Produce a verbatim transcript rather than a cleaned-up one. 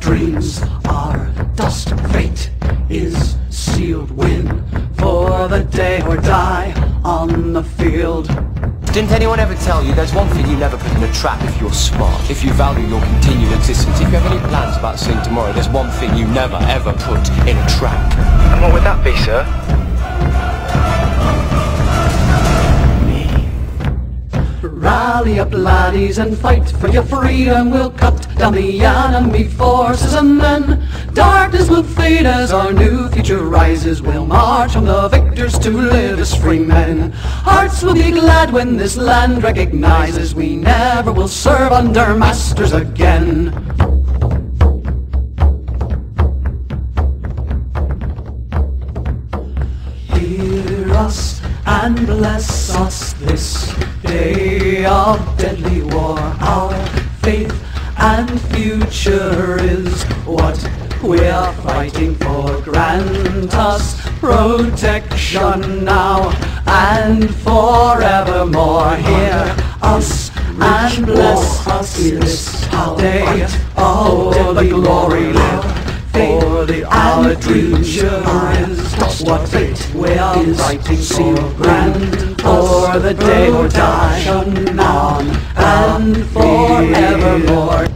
dreams are dust, fate is sealed. Win for the day or die on the field. Didn't anyone ever tell you there's one thing you never put in a trap if you're smart, if you value your continued existence, if you have any plans about seeing tomorrow, there's one thing you never ever put in a trap. And what would that be, sir? Me. Rally up, laddies, and fight for your freedom. We'll cut down the enemy forces, and then darkness will fade as our new future rises. We'll march on the victors to live as free men. Hearts will be glad when this land recognizes we never will serve under masters again. Hear us and bless us this day of deadly war. Our faith and future is what we're fighting for. Grant us protection now and forevermore. Hear us and bless us this day. Oh, the glory, faith and future is what fate we're fighting for. Grant us the day or die now and forevermore.